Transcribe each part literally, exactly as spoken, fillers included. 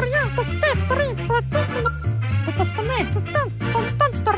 variantes, texto, ritmo, texto, texto, texto, texto, texto,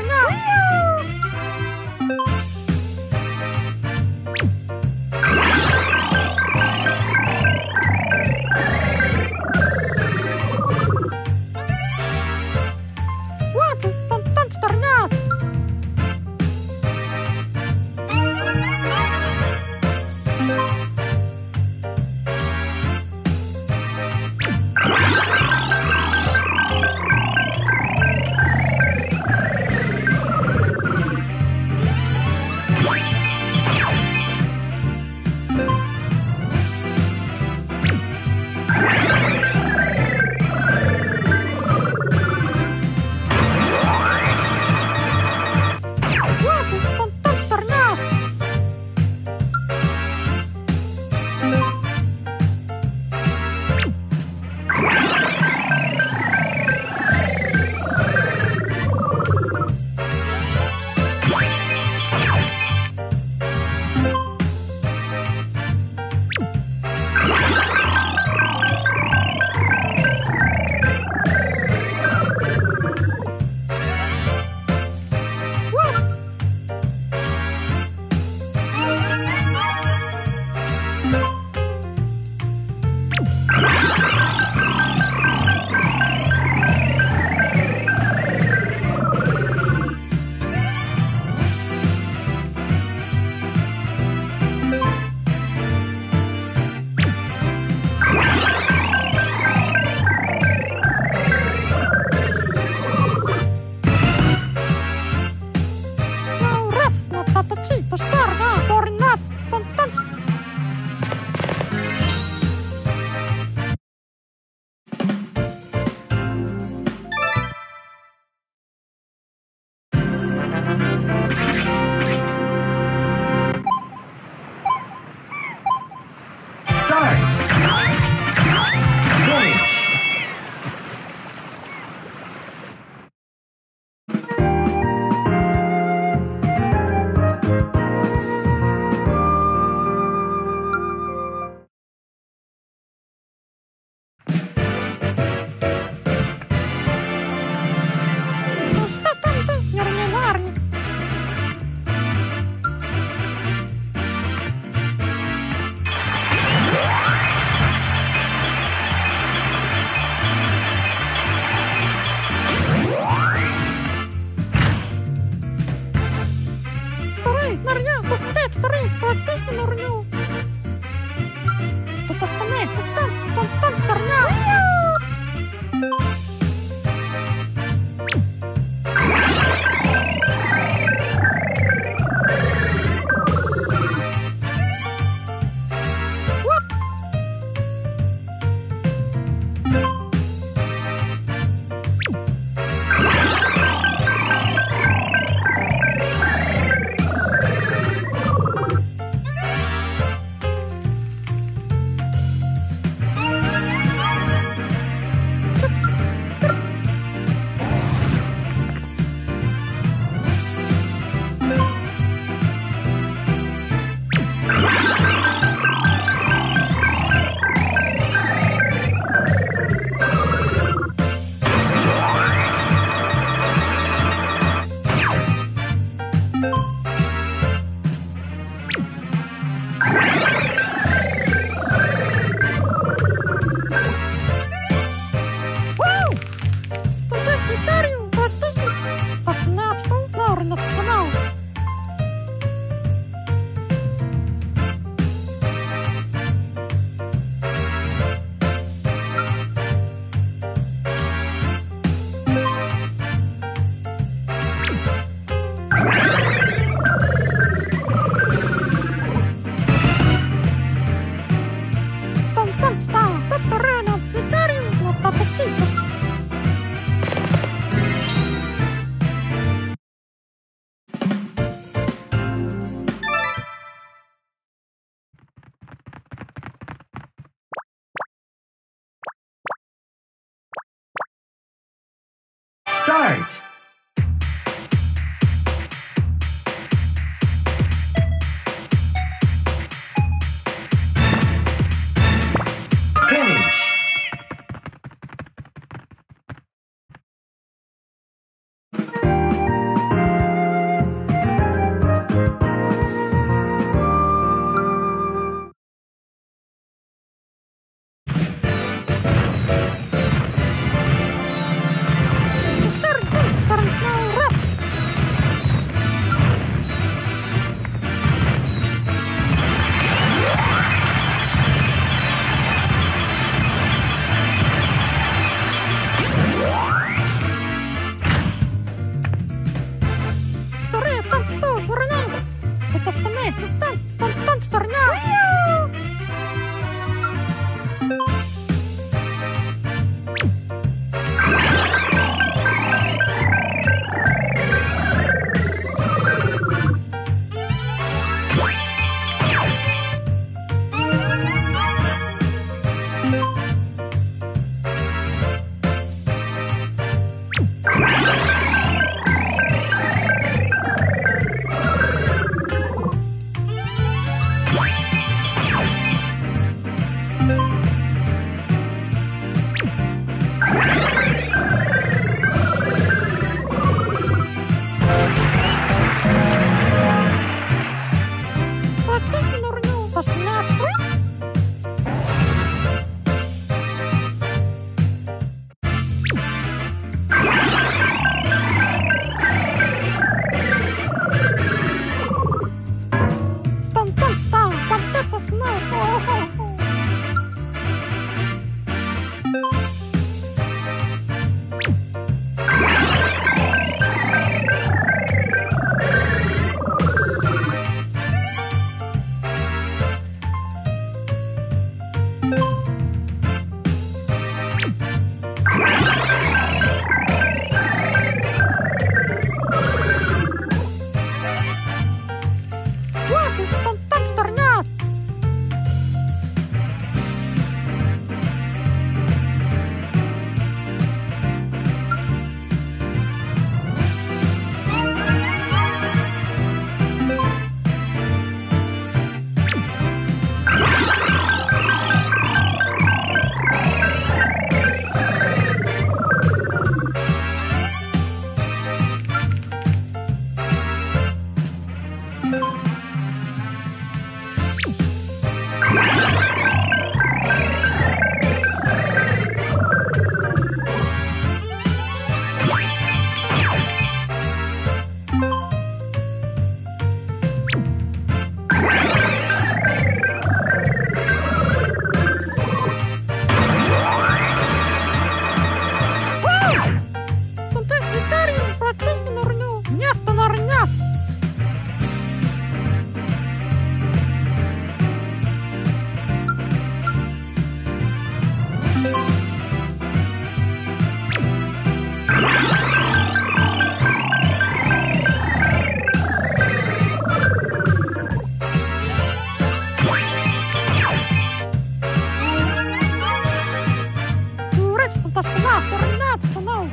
Tastana, coördinaat van nou.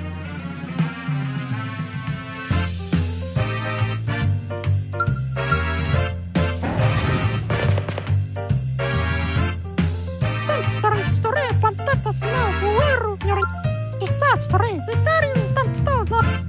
Tantstorm, storé, plantetas, nou, bueru, nyori. Tstaat, storé, vitarium, tantstoot, nou. Wow.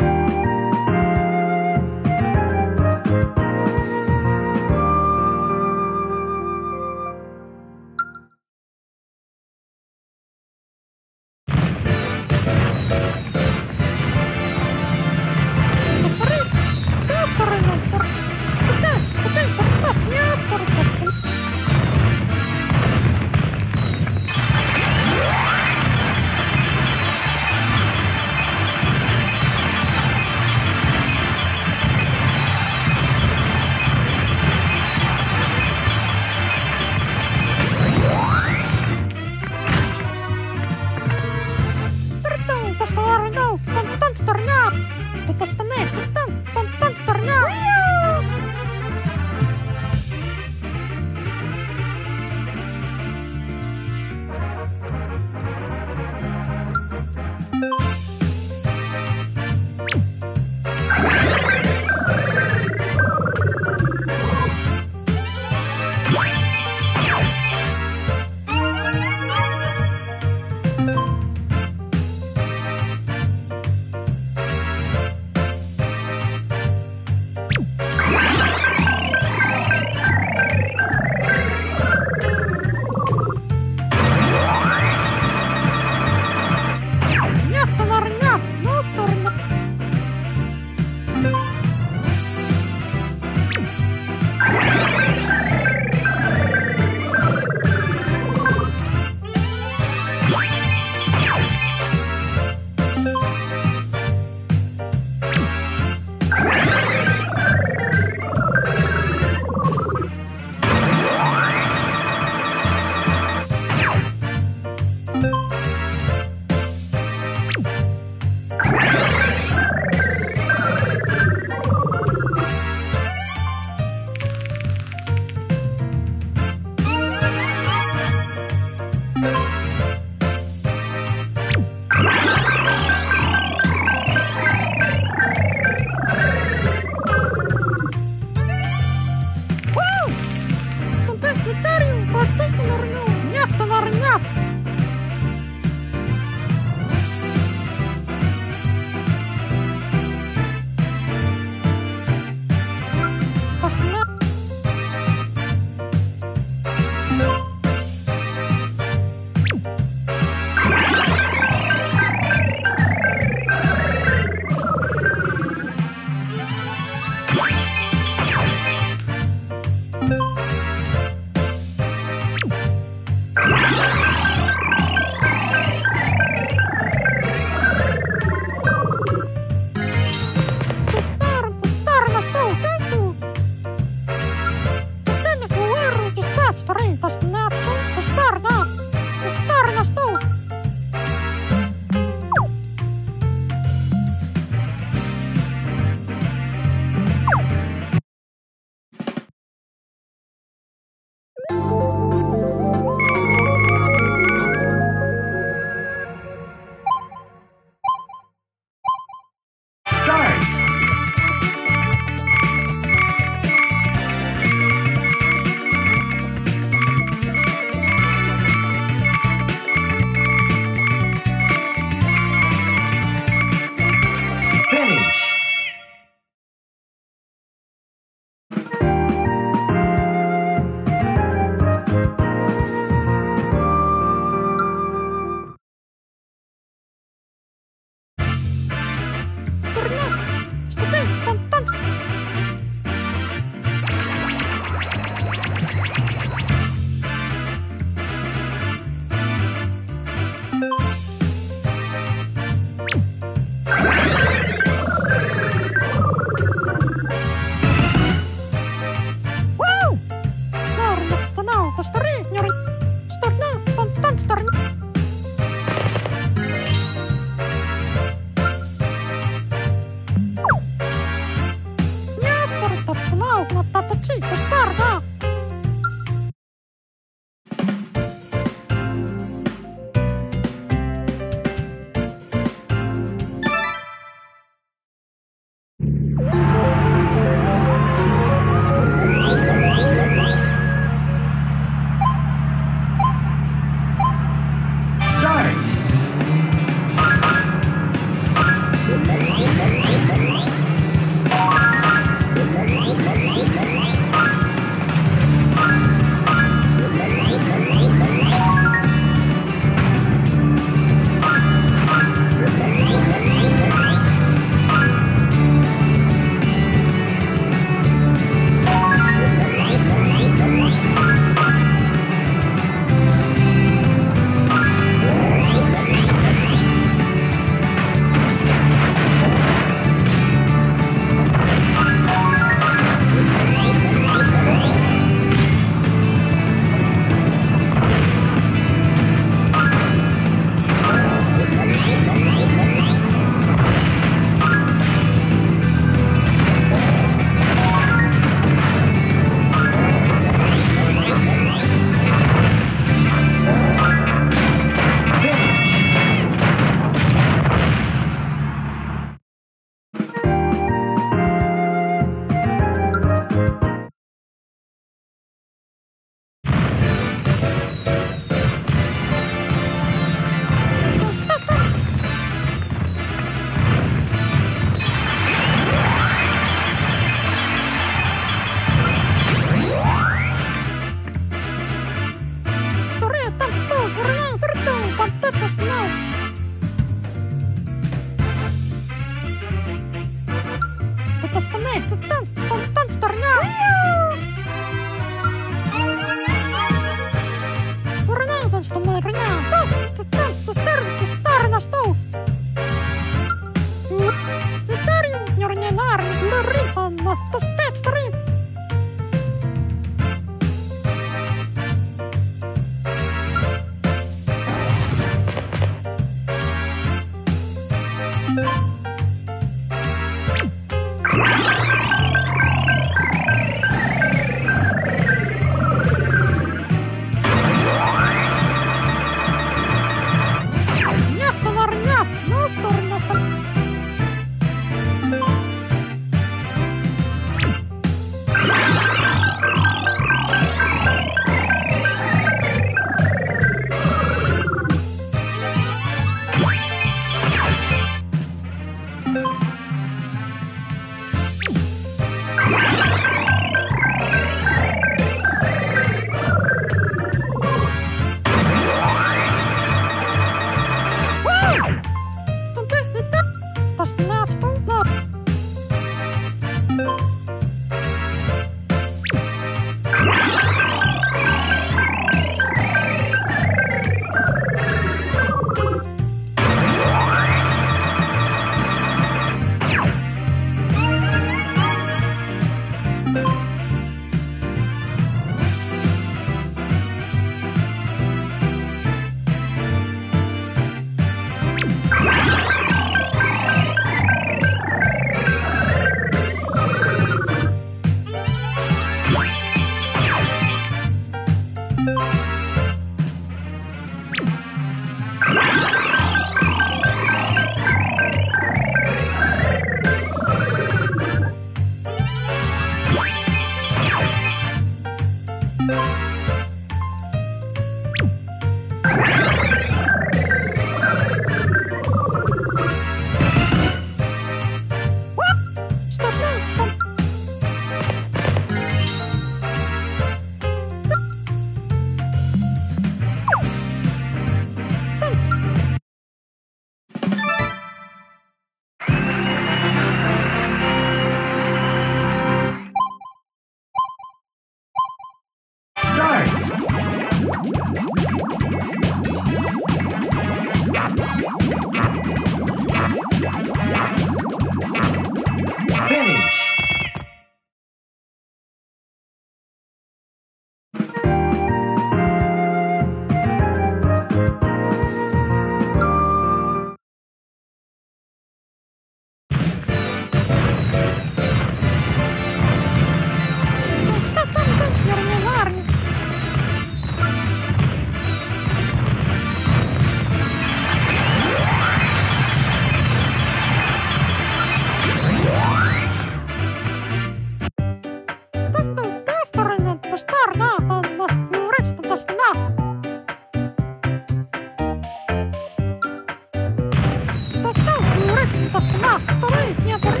Нет,